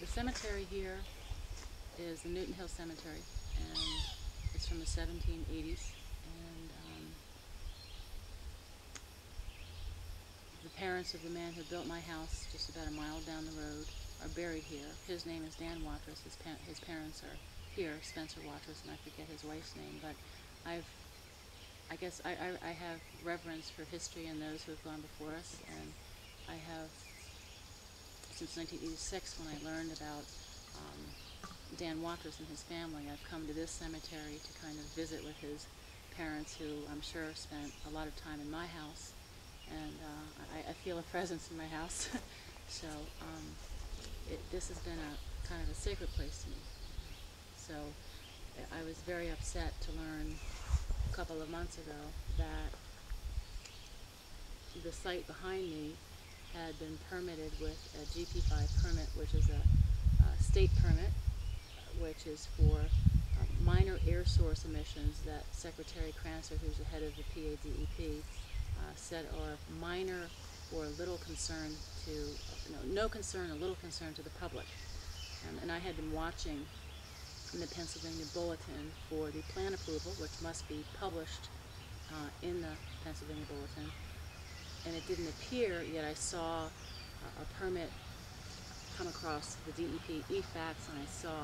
the cemetery here is the Newton Hill Cemetery, and it's from the 1780s. And the parents of the man who built my house just about a mile down the road are buried here. His name is Dan Watrous. His parents are here, Spencer Watrous, and I forget his wife's name, but I guess I have reverence for history and those who have gone before us, and I have, since 1986 when I learned about Dan Watrous and his family, I've come to this cemetery to kind of visit with his parents, who I'm sure spent a lot of time in my house, and I feel a presence in my house. So this has been a kind of a sacred place to me. So I was very upset to learn a couple of months ago that the site behind me had been permitted with a GP5 permit, which is a state permit, which is for minor air source emissions that Secretary Crancer, who's the head of the PADEP, said are minor or little concern to, no concern, a little concern to the public. And I had been watching in the Pennsylvania Bulletin for the plan approval, which must be published in the Pennsylvania Bulletin, and it didn't appear, yet I saw a permit come across the DEP e-fax, and I saw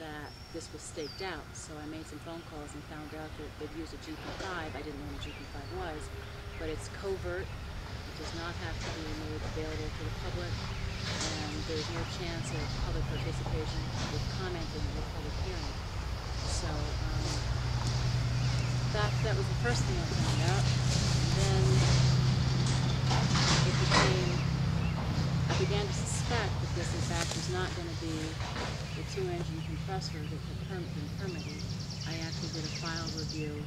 that this was staked out. So I made some phone calls and found out that they'd used a GP5. I didn't know what a GP5 was, but it's covert. It does not have to be made available to the public, and there's no chance of public participation with commenting in the public hearing. So that was the first thing I found out. And then it became, I began to suspect that this in fact was not going to be the two-engine compressor that had been permitted. I actually did a file review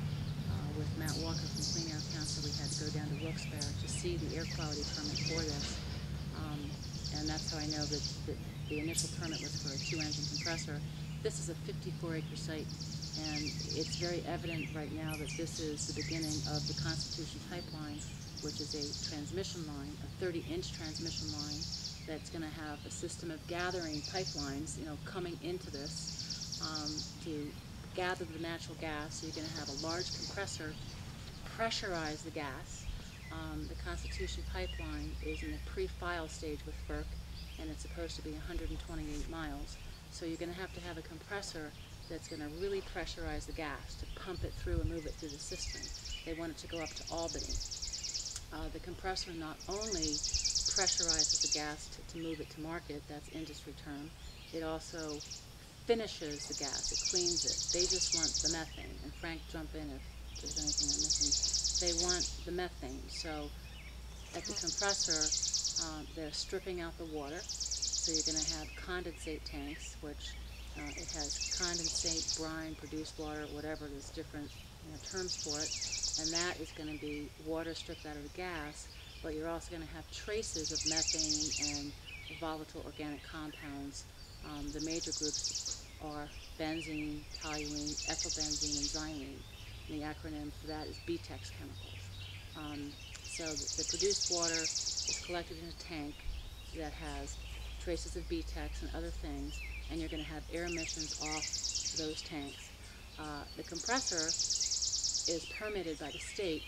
with Matt Walker from Clean Air Council. We had to go down to Wilkes-Barre to see the air quality permit for this. And that's how I know that the initial permit was for a two-engine compressor. This is a 54-acre site, and it's very evident right now that this is the beginning of the Constitution Pipeline, which is a transmission line, a 30-inch transmission line that's going to have a system of gathering pipelines, coming into this to gather the natural gas. So you're going to have a large compressor pressurize the gas. The Constitution Pipeline is in the pre-file stage with FERC, and it's supposed to be 128 miles. So you're going to have a compressor that's going to really pressurize the gas to pump it through and move it through the system. They want it to go up to Albany. The compressor not only pressurizes the gas to move it to market, that's industry term, it also finishes the gas, it cleans it. They just want the methane, and Frank, jump in if there's anything I'm missing. They want the methane, so at the compressor they're stripping out the water, so you're going to have condensate tanks, which it has condensate, brine, produced water, whatever, there's different terms for it, and that is going to be water stripped out of the gas, but you're also going to have traces of methane and volatile organic compounds. The major groups are benzene, toluene, ethylbenzene, and xylene. The acronym for that is BTEX chemicals. So the produced water is collected in a tank that has traces of BTEX and other things, and you're going to have air emissions off those tanks. The compressor is permitted by the state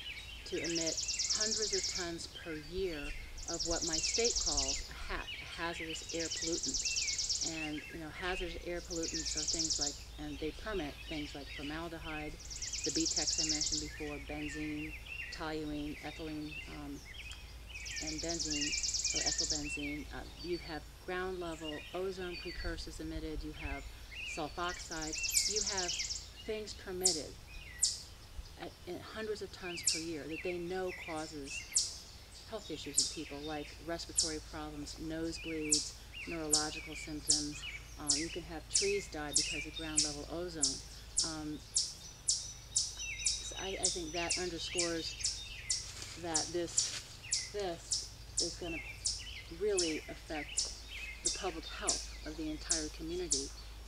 to emit hundreds of tons per year of what my state calls a HAP, a hazardous air pollutant. And hazardous air pollutants are things like, and they permit things like formaldehyde, the BTEX I mentioned before, benzene, toluene, ethylene, and benzene, or ethylbenzene. You have ground level ozone precursors emitted, you have sulfoxides, you have things permitted at hundreds of tons per year that they know causes health issues in people, like respiratory problems, nosebleeds, neurological symptoms. You can have trees die because of ground level ozone. I think that underscores that this is going to really affect the public health of the entire community.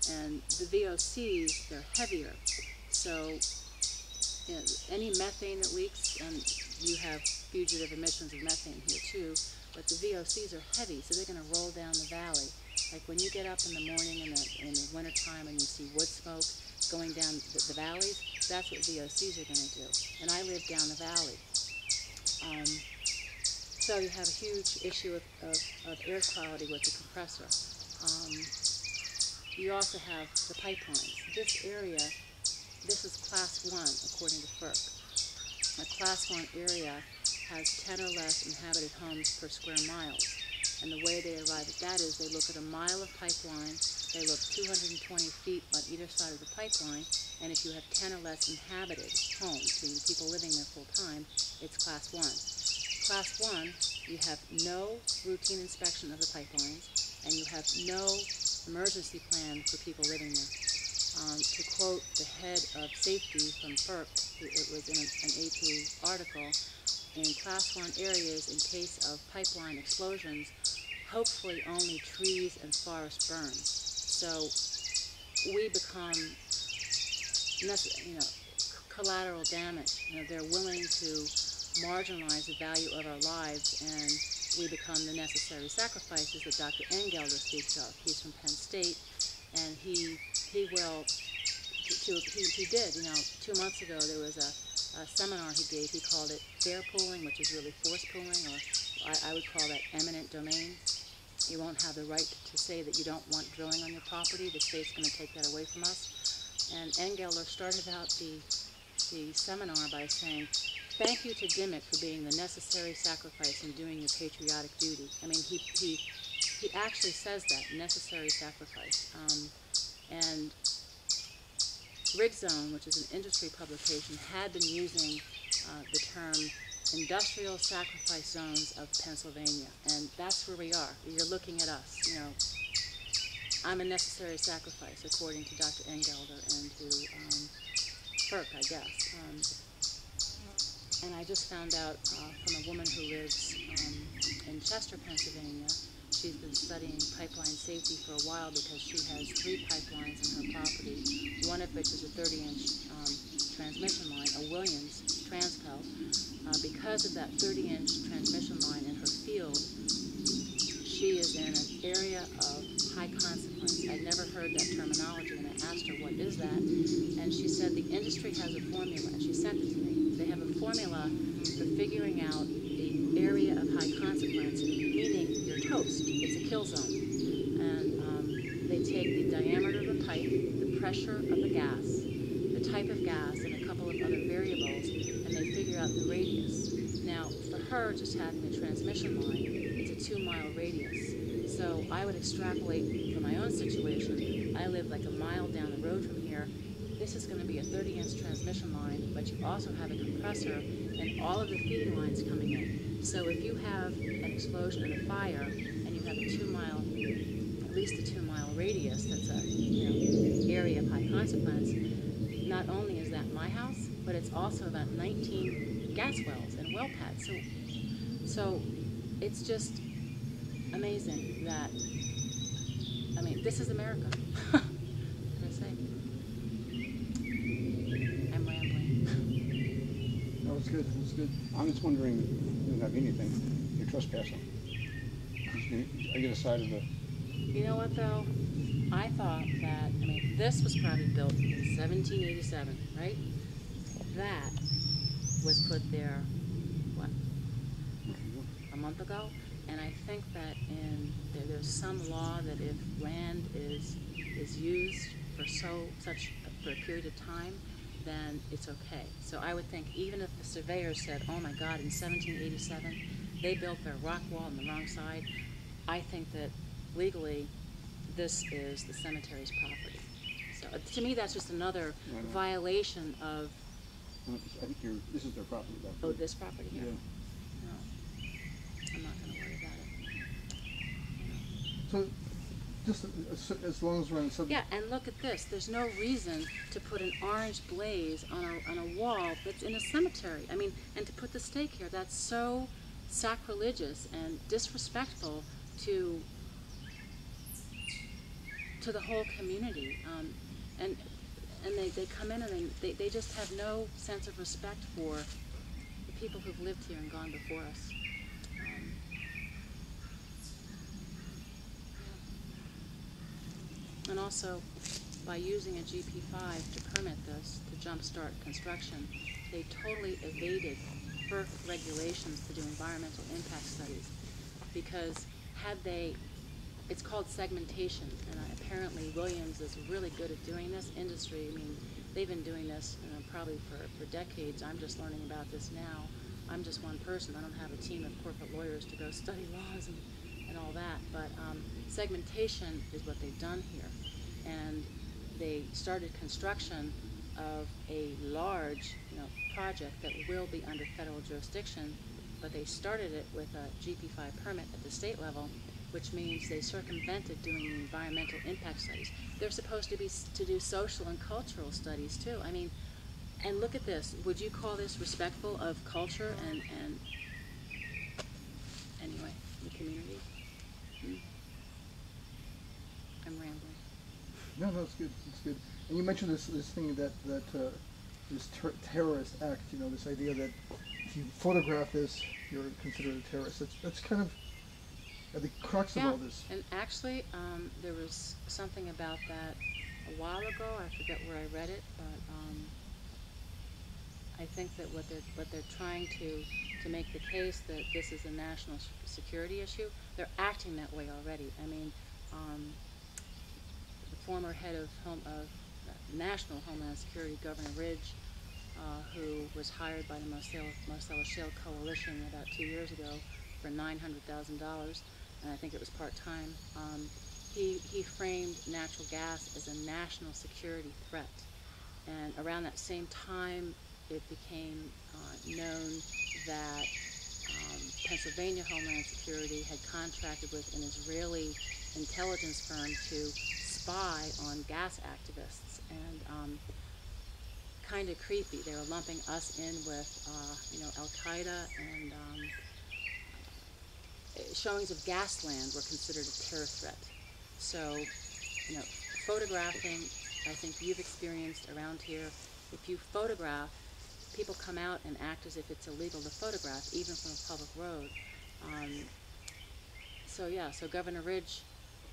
And the VOCs, they're heavier. So any methane that leaks, and you have fugitive emissions of methane here too, but the VOCs are heavy, so they're going to roll down the valley. Like when you get up in the morning in the winter time and you see wood smoke going down the valleys, that's what VOCs are going to do. And I live down the valley. So you have a huge issue of air quality with the compressor. You also have the pipelines. This area, this is class 1 according to FERC. A class 1 area has 10 or less inhabited homes per square mile. And the way they arrive at that is they look at a mile of pipeline, they look 220 feet on either side of the pipeline, and if you have 10 or less inhabited homes, meaning people living there full time, it's class 1. Class 1, you have no routine inspection of the pipelines, and you have no emergency plan for people living there. To quote the head of safety from FERC, it was in an AP article, in class 1 areas in case of pipeline explosions, hopefully only trees and forest burn. So we become, you know, collateral damage. You know, they're willing to marginalize the value of our lives, and we become the necessary sacrifices that Dr. Engelder speaks of. He's from Penn State, and he did. You know, 2 months ago there was a seminar he gave. He called it fair pooling, which is really force pooling, or I would call that eminent domain. You won't have the right to say that you don't want drilling on your property. The state's going to take that away from us. And Engelder started out the seminar by saying, "Thank you to Dimmick for being the necessary sacrifice in doing your patriotic duty." I mean, he actually says that, necessary sacrifice. And Rigzone, which is an industry publication, had been using the term industrial sacrifice zones of Pennsylvania, and that's where we are. You're looking at us, you know. I'm a necessary sacrifice, according to Dr. Engelder and to FERC, I guess. And I just found out from a woman who lives in Chester, Pennsylvania. She's been studying pipeline safety for a while because she has 3 pipelines on her property, one of which is a 30-inch transmission line, a Williams Transco. Because of that 30-inch transmission line in her field, she is in an area of high consequence. I'd never heard that terminology, and I asked her, what is that? And she said, the industry has a formula, and she sent it to me. They have a formula for figuring out the area of high consequence, meaning your toast. It's a kill zone. And they take the diameter of the pipe, the pressure of the gas, the type of gas, and a couple of other variables, and they figure out the radius. Now, for her, just having a transmission line, it's a 2-mile radius. So I would extrapolate from my own situation. I live like a mile down the road from here. This is going to be a 30-inch transmission line, but you also have a compressor and all of the feed lines coming in. So if you have an explosion and a fire, and you have a 2-mile, at least a 2-mile radius, that's a, you know, area of high consequence, not only is that my house, but it's also about 19 gas wells and well pads. So it's just amazing that, I mean, this is America. It's good, it's good. I'm just wondering, it doesn't have anything, you're trespassing. I get a side of the... You know what though? I thought that, I mean, this was probably built in 1787, right? That was put there, what, a month ago? And I think that in, there's some law that if land is used for for a period of time, then it's okay. So I would think even if the surveyor said, oh my God, in 1787, they built their rock wall on the wrong side, I think that legally, this is the cemetery's property. So to me, that's just another violation of... No, I think this is their property. Though. Oh, this property here? Yeah. No, I'm not gonna worry about it. No. So, just as long as we're on subject. Yeah, and look at this. There's no reason to put an orange blaze on a wall that's in a cemetery. I mean, and to put the stake here, that's so sacrilegious and disrespectful to the whole community. And they come in and they just have no sense of respect for the people who've lived here and gone before us. also by using a GP5 to permit this to jumpstart construction, they totally evaded FERC regulations to do environmental impact studies, because had they, it's called segmentation, and apparently Williams is really good at doing this industry. I mean, they've been doing this probably for decades. I'm just learning about this now. I'm just one person. I don't have a team of corporate lawyers to go study laws and all that. But segmentation is what they've done here. And they started construction of a large project that will be under federal jurisdiction, but they started it with a GP5 permit at the state level, which means they circumvented doing the environmental impact studies. They're supposed to do social and cultural studies too. I mean, and look at this. Would you call this respectful of culture and anyway, the community? I'm rambling. No, it's good. It's good. And you mentioned this thing that this terrorist act. You know, this idea that if you photograph this, you're considered a terrorist. That's kind of at the crux of all this. And actually, there was something about that a while ago. I forget where I read it, but I think that what they're trying to make the case that this is a national security issue. They're acting that way already. I mean, the former head of National Homeland Security, Governor Ridge, who was hired by the Marcellus Shale Coalition about 2 years ago for $900,000, and I think it was part-time, he framed natural gas as a national security threat. And around that same time, it became known that Pennsylvania Homeland Security had contracted with an Israeli intelligence firm to spy on gas activists, and kind of creepy. They were lumping us in with, Al-Qaeda, and showings of Gasland were considered a terror threat. So, photographing, I think you've experienced around here, if you photograph, people come out and act as if it's illegal to photograph, even from a public road. So Governor Ridge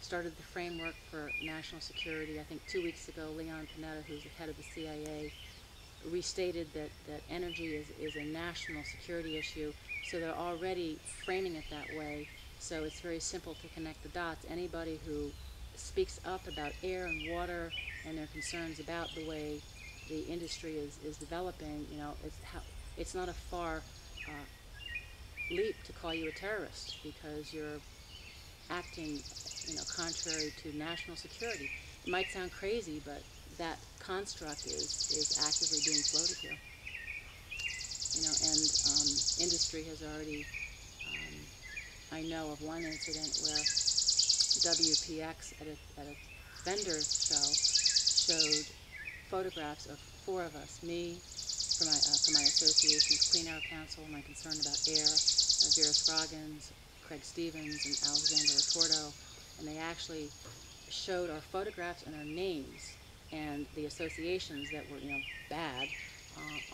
started the framework for national security. I think 2 weeks ago, Leon Panetta, who's the head of the CIA, restated that energy is a national security issue. So they're already framing it that way. So it's very simple to connect the dots. Anybody who speaks up about air and water and their concerns about the way the industry is developing, it's not a far leap to call you a terrorist, because you're acting, contrary to national security. It might sound crazy, but that construct is actively being floated here. And industry has already, I know of one incident where WPX at a vendor show showed photographs of four of us, me, from my association with Clean Air Council, my concern about air, Vera Scroggins, Craig Stevens, and Alexander Retorto, and they actually showed our photographs and our names and the associations that were, bad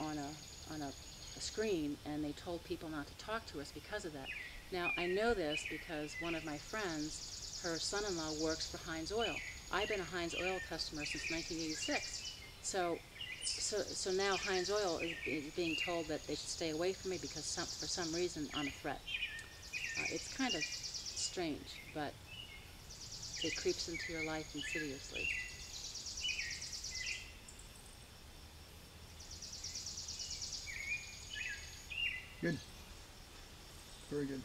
on a screen, and they told people not to talk to us because of that. Now, I know this because one of my friends, her son-in-law works for Heinz Oil. I've been a Heinz Oil customer since 1986. So now Heinz Oil is being told that they should stay away from me because for some reason I'm a threat. It's kind of strange, but it creeps into your life insidiously. Good. Very good.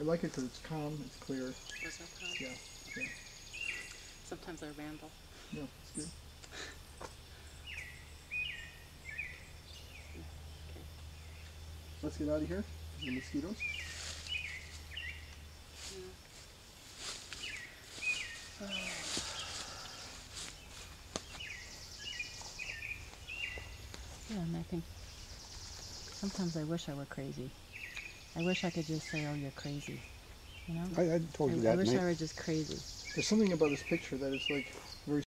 I like it because it's calm, it's clear. Was that calm? Yeah. Sometimes I ramble. No, it's good. Okay. Let's get out of here. The mosquitoes. Yeah. Yeah, and I think sometimes I wish I were crazy. I wish I could just say, "Oh, you're crazy," I told you that. I wish I were just crazy. There's something about this picture that it's like